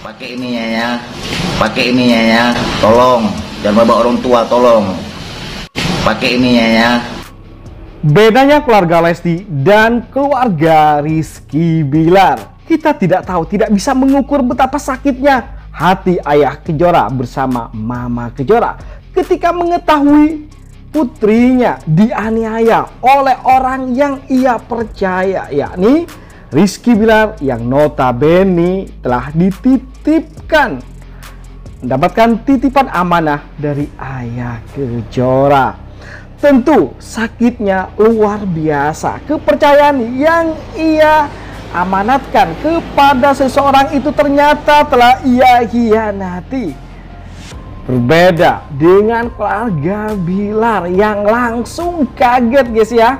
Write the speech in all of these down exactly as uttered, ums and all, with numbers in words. Pakai ininya ya, pakai ininya ya, tolong jangan bawa orang tua, tolong pakai ininya ya. Bedanya keluarga Lesti dan keluarga Rizky Billar, kita tidak tahu, tidak bisa mengukur betapa sakitnya hati Ayah Kejora bersama Mama Kejora ketika mengetahui putrinya dianiaya oleh orang yang ia percaya, yakni Rizky Billar yang notabene telah dititipkan, mendapatkan titipan amanah dari Ayah Kejora. Tentu sakitnya luar biasa. Kepercayaan yang ia amanatkan kepada seseorang itu ternyata telah ia hianati. Berbeda dengan keluarga Billar yang langsung kaget guys ya,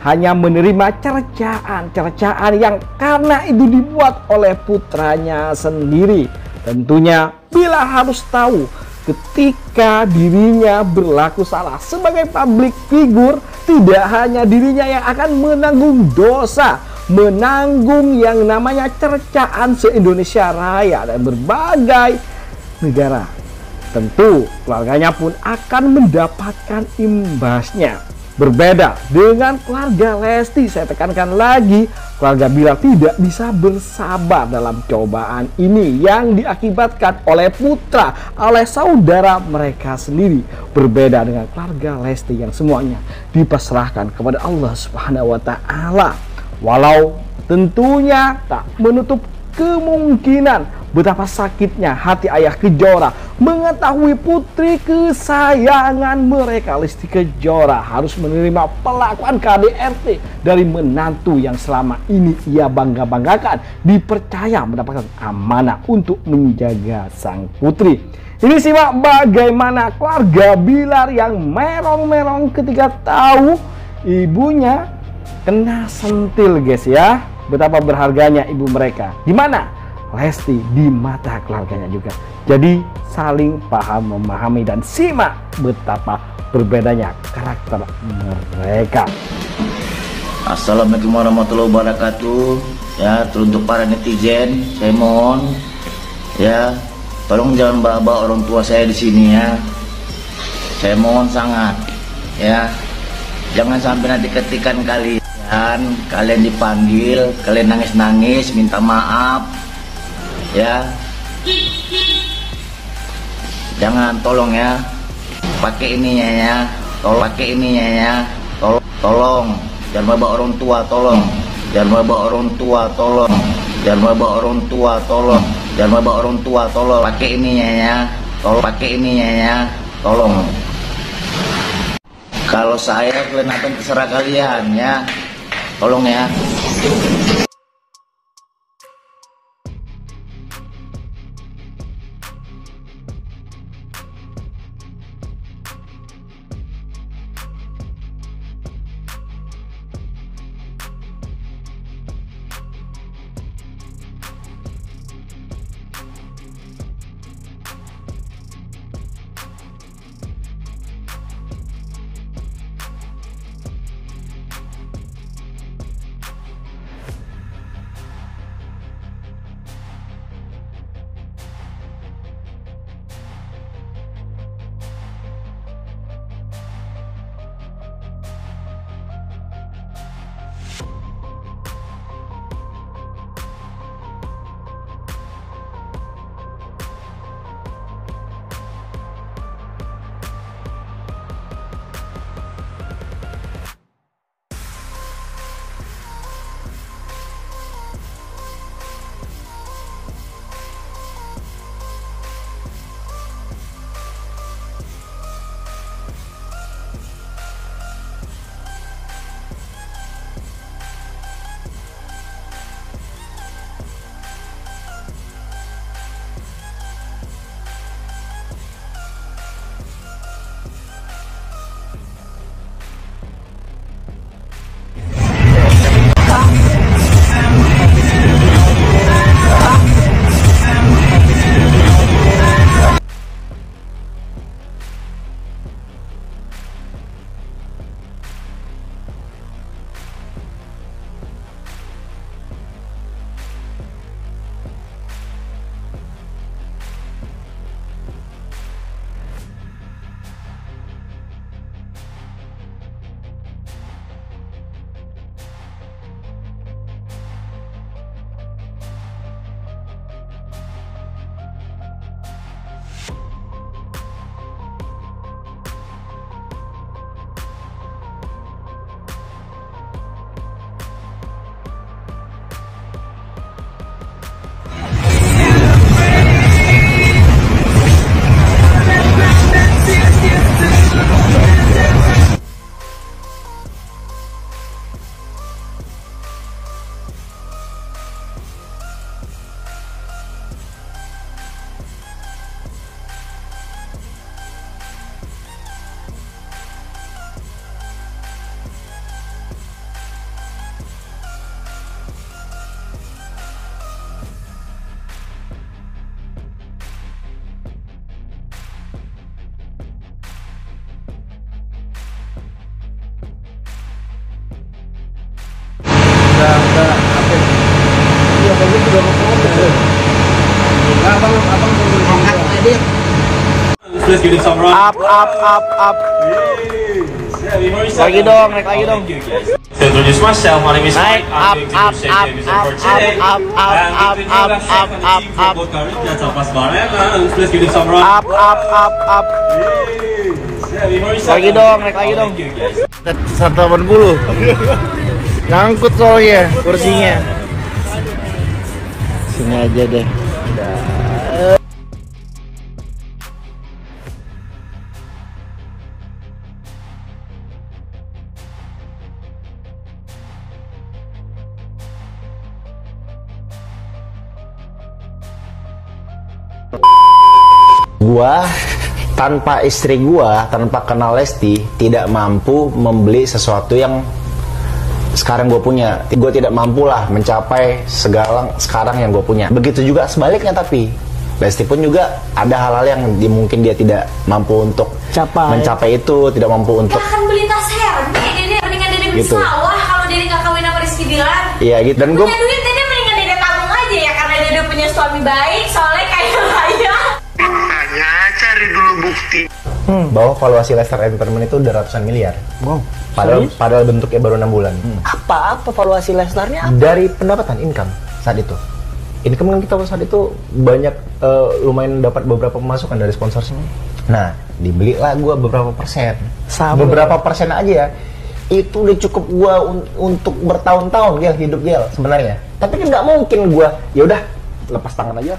hanya menerima cercaan-cercaan yang karena itu dibuat oleh putranya sendiri. Tentunya Billar harus tahu ketika dirinya berlaku salah sebagai public figure, tidak hanya dirinya yang akan menanggung dosa, menanggung yang namanya cercaan se-Indonesia Raya dan berbagai negara. Tentu keluarganya pun akan mendapatkan imbasnya. Berbeda dengan keluarga Lesti, saya tekankan lagi, keluarga Billar tidak bisa bersabar dalam cobaan ini yang diakibatkan oleh putra, oleh saudara mereka sendiri. Berbeda dengan keluarga Lesti yang semuanya dipasrahkan kepada Allah Subhanahu wa Ta'ala. Walau tentunya tak menutup kemungkinan betapa sakitnya hati Ayah Kejora mengetahui putri kesayangan mereka Lesti Kejora harus menerima perlakuan K D R T dari menantu yang selama ini ia bangga-banggakan, dipercaya mendapatkan amanah untuk menjaga sang putri. Ini simak bagaimana keluarga Billar yang merong-merong ketika tahu ibunya kena sentil guys ya. Betapa berharganya ibu mereka, dimana Lesti di mata keluarganya juga. Jadi saling paham memahami, dan simak betapa berbedanya karakter mereka. Assalamualaikum warahmatullahi wabarakatuh. Ya, teruntuk para netizen, saya mohon ya, tolong jangan bawa-bawa orang tua saya di sini ya. Saya mohon sangat ya, jangan sampai nanti ketikan kali. Dan kalian dipanggil, kalian nangis-nangis, minta maaf, ya. Jangan, tolong ya, pakai ininya ya, tolong pakai ininya ya, tolong, tolong, jangan bawa orang tua, tolong, jangan bawa orang tua, tolong, jangan bawa orang tua, tolong, jangan bawa orang tua, tolong, pakai ininya ya, tolong, pakai ininya ya, tolong. Kalau saya, kalian akan terserah kalian ya. Tolong ya. abang abang ngangkat tadi. Let's give it some round. Up up up up. Lagi dong, naik lagi dong. So introduce myself, my name is Mike. I'm the executive chef for today. And we continue the chef and the team for both current and tapas bareng. Let's give it some round. Up up up up. Lagi dong, naik lagi dong. seratus delapan puluh. Nyangkut soalnya kursinya. Sini aja deh. Gua tanpa istri gua, tanpa kenal Lesti, tidak mampu membeli sesuatu yang sekarang gue punya. Gue tidak mampulah mencapai segala sekarang yang gue punya. Begitu juga sebaliknya, tapi Lesti pun juga ada hal-hal yang di, mungkin dia tidak mampu untuk capai. Mencapai itu, tidak mampu untuk. Gak akan beli tas Hermes, Dede mendingan Dede beli gitu. Sawah kalau Dede gak kawin sama Rizky Billar. Iya gitu. Dan punya gue... duit Dede mendingan Dede tabung aja ya, karena Dede punya suami baik, soalnya kayak ayah. Makanya cari dulu bukti. Hmm. Bahwa valuasi Lester Enderman itu udah ratusan miliar. Wow. Padahal, padahal bentuknya baru enam bulan. Hmm. Apa apa valuasi Lesternya? Apa? Dari pendapatan income saat itu. Income kan kita saat itu banyak, uh, lumayan dapat beberapa pemasukan dari sponsorship. Nah, dibelilah gua beberapa persen. Sama. Beberapa persen aja ya. Itu udah cukup gua un untuk bertahun-tahun gel hidup gel sebenarnya. Tapi kan nggak mungkin gua ya udah lepas tangan aja.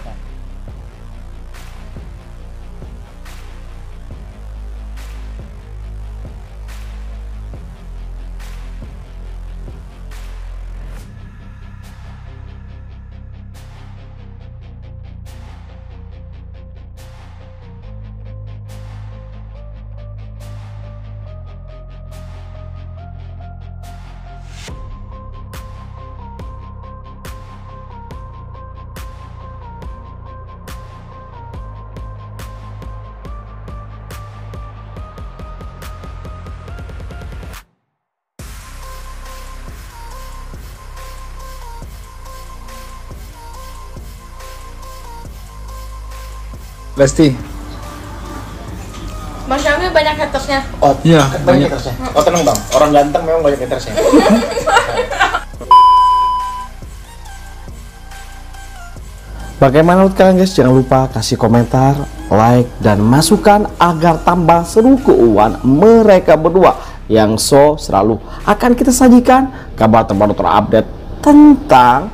Lesti, Mas Yami banyak hatersnya. Oh iya, banyak hatersnya. Oh tenang bang, orang ganteng memang banyak hatersnya. Bagaimana menurut kalian guys? Jangan lupa kasih komentar, like, dan masukan agar tambah seru keuangan mereka berdua. Yang so selalu akan kita sajikan kabar terbaru terupdate tentang